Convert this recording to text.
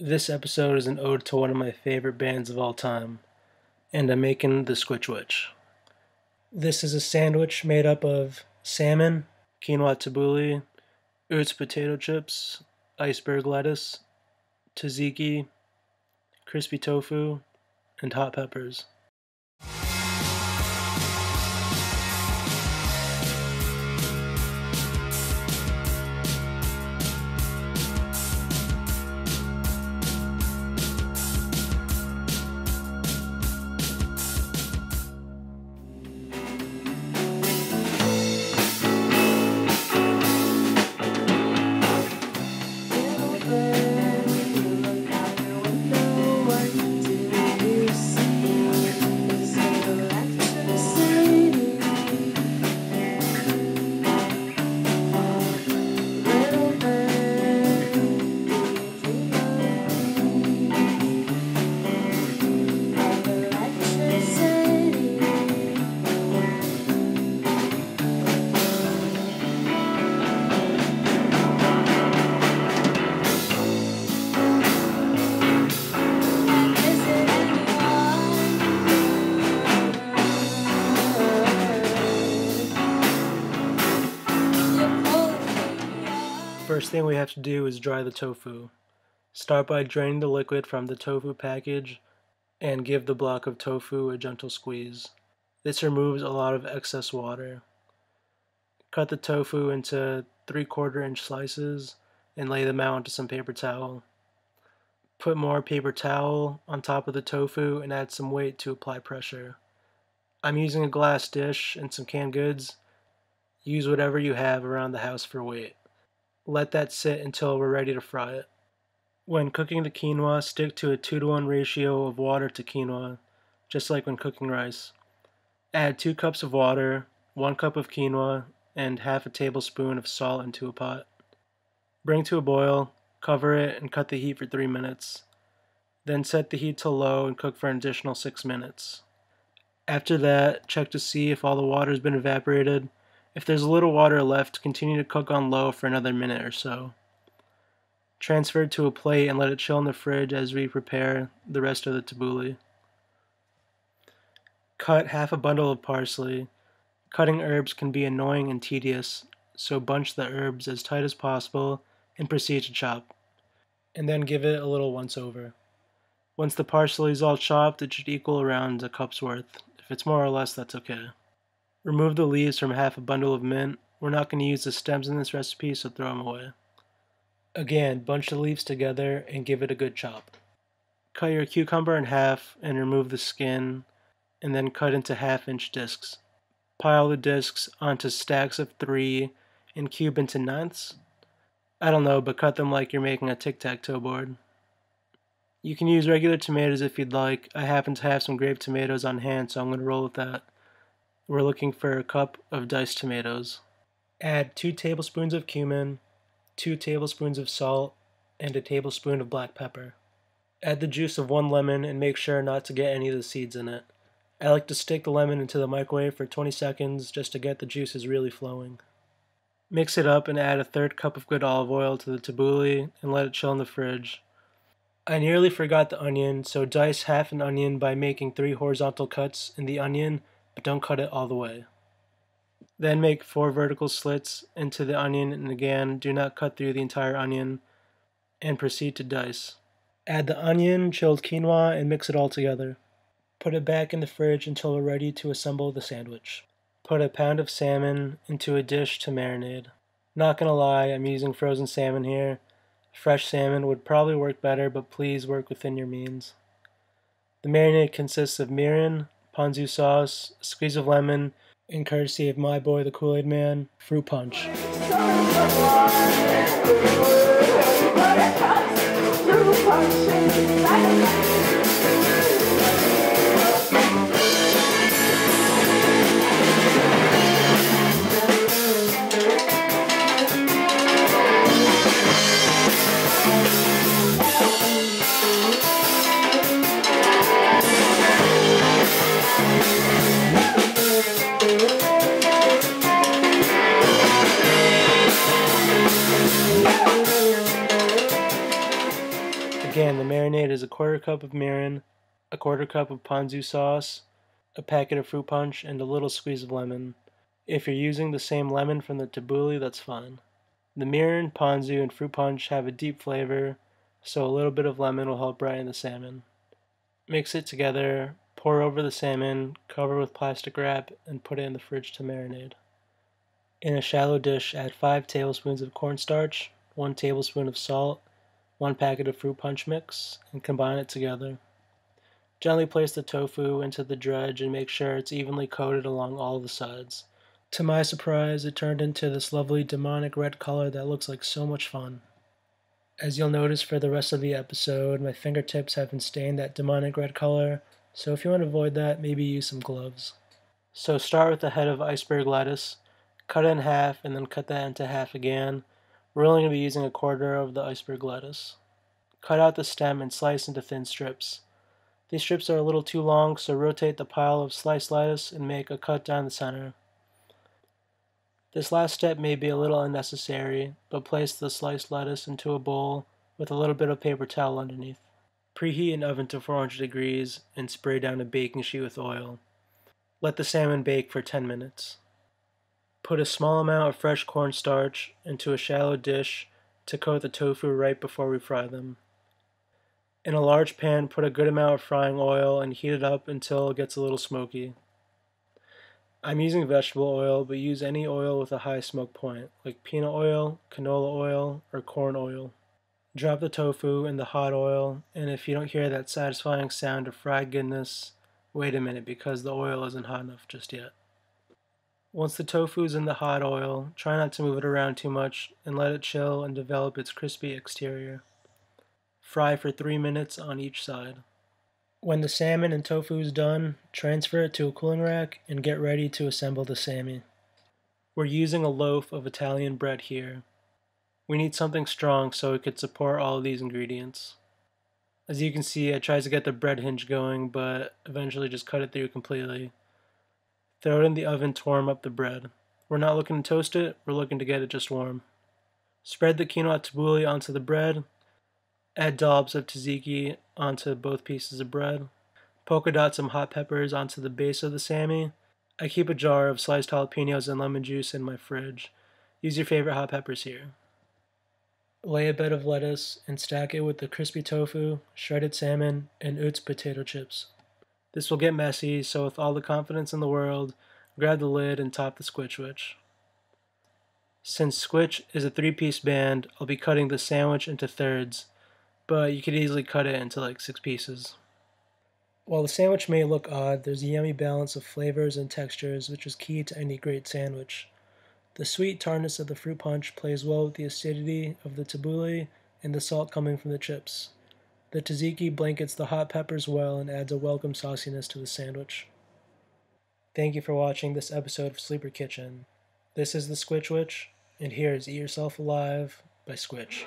This episode is an ode to one of my favorite bands of all time, and I'm making the Squitchwich. This is a sandwich made up of salmon, quinoa tabbouleh, Utz potato chips, iceberg lettuce, tzatziki, crispy tofu, and hot peppers. First thing we have to do is dry the tofu. Start by draining the liquid from the tofu package and give the block of tofu a gentle squeeze. This removes a lot of excess water. Cut the tofu into 3/4-inch slices and lay them out onto some paper towel. Put more paper towel on top of the tofu and add some weight to apply pressure. I'm using a glass dish and some canned goods. Use whatever you have around the house for weight. Let that sit until we're ready to fry it. When cooking the quinoa, stick to a 2-to-1 ratio of water to quinoa, just like when cooking rice. Add 2 cups of water, 1 cup of quinoa, and half a tablespoon of salt into a pot. Bring to a boil, cover it, and cut the heat for 3 minutes. Then set the heat to low and cook for an additional 6 minutes. After that, check to see if all the water has been evaporated. If there's a little water left, continue to cook on low for another minute or so. Transfer to a plate and let it chill in the fridge as we prepare the rest of the tabbouleh. Cut half a bundle of parsley. Cutting herbs can be annoying and tedious, so bunch the herbs as tight as possible and proceed to chop, and then give it a little once over. Once the parsley is all chopped, it should equal around a cup's worth. If it's more or less, that's okay. Remove the leaves from half a bundle of mint. We're not going to use the stems in this recipe, so throw them away. Again, bunch the leaves together and give it a good chop. Cut your cucumber in half and remove the skin, and then cut into 1/2-inch discs. Pile the discs onto stacks of 3 and cube into ninths. I don't know, but cut them like you're making a tic-tac-toe board. You can use regular tomatoes if you'd like. I happen to have some grape tomatoes on hand, so I'm going to roll with that. We're looking for a cup of diced tomatoes. Add 2 tablespoons of cumin, 2 tablespoons of salt, and a tablespoon of black pepper. Add the juice of 1 lemon and make sure not to get any of the seeds in it. I like to stick the lemon into the microwave for 20 seconds just to get the juices really flowing. Mix it up and add a 1/3 cup of good olive oil to the tabbouleh and let it chill in the fridge. I nearly forgot the onion, so dice half an onion by making 3 horizontal cuts in the onion, but don't cut it all the way. Then make 4 vertical slits into the onion, and again, do not cut through the entire onion, and proceed to dice. Add the onion, chilled quinoa, and mix it all together. Put it back in the fridge until we're ready to assemble the sandwich. Put a pound of salmon into a dish to marinate. Not gonna lie, I'm using frozen salmon here. Fresh salmon would probably work better, but please work within your means. The marinade consists of mirin, Ponzu sauce, a squeeze of lemon, and courtesy of my boy the Kool-Aid Man, fruit punch. the marinade is a quarter cup of mirin, a quarter cup of ponzu sauce, a packet of fruit punch, and a little squeeze of lemon. If you're using the same lemon from the tabbouleh, that's fine. The mirin, ponzu, and fruit punch have a deep flavor, so a little bit of lemon will help brighten the salmon. Mix it together, pour over the salmon, cover with plastic wrap, and put it in the fridge to marinate. In a shallow dish, add 5 tablespoons of cornstarch, 1 tablespoon of salt, 1 packet of fruit punch mix, and combine it together. Gently place the tofu into the dredge and make sure it's evenly coated along all the sides. To my surprise, it turned into this lovely demonic red color that looks like so much fun. As you'll notice for the rest of the episode, my fingertips have been stained that demonic red color, so if you want to avoid that, maybe use some gloves. So start with the head of iceberg lettuce, cut it in half, and then cut that into half again. We're only going to be using a quarter of the iceberg lettuce. Cut out the stem and slice into thin strips. These strips are a little too long, so rotate the pile of sliced lettuce and make a cut down the center. This last step may be a little unnecessary, but place the sliced lettuce into a bowl with a little bit of paper towel underneath. Preheat an oven to 400 degrees and spray down a baking sheet with oil. Let the salmon bake for 10 minutes. Put a small amount of fresh cornstarch into a shallow dish to coat the tofu right before we fry them. In a large pan, put a good amount of frying oil and heat it up until it gets a little smoky. I'm using vegetable oil, but use any oil with a high smoke point, like peanut oil, canola oil, or corn oil. Drop the tofu in the hot oil, and if you don't hear that satisfying sound of fried goodness, wait a minute because the oil isn't hot enough just yet. Once the tofu is in the hot oil, try not to move it around too much and let it chill and develop its crispy exterior. Fry for 3 minutes on each side. When the salmon and tofu is done, transfer it to a cooling rack and get ready to assemble the sashimi. We're using a loaf of Italian bread here. We need something strong so it could support all of these ingredients. As you can see, I tried to get the bread hinge going, but eventually just cut it through completely. Throw it in the oven to warm up the bread. We're not looking to toast it, we're looking to get it just warm. Spread the quinoa tabbouleh onto the bread. Add dollops of tzatziki onto both pieces of bread. Polka dot some hot peppers onto the base of the sashimi. I keep a jar of sliced jalapenos and lemon juice in my fridge. Use your favorite hot peppers here. Lay a bed of lettuce and stack it with the crispy tofu, shredded salmon, and Utz potato chips. This will get messy, so with all the confidence in the world, grab the lid and top the Squitchwich. Since Squitch is a 3-piece band, I'll be cutting the sandwich into thirds, but you could easily cut it into like 6 pieces. While the sandwich may look odd, there's a yummy balance of flavors and textures, which is key to any great sandwich. The sweet tartness of the fruit punch plays well with the acidity of the tabbouleh and the salt coming from the chips. The tzatziki blankets the hot peppers well and adds a welcome sauciness to the sandwich. Thank you for watching this episode of Sleeper Kitchen. This is the Squitchwich, and here is Eat Yourself Alive by Squitch.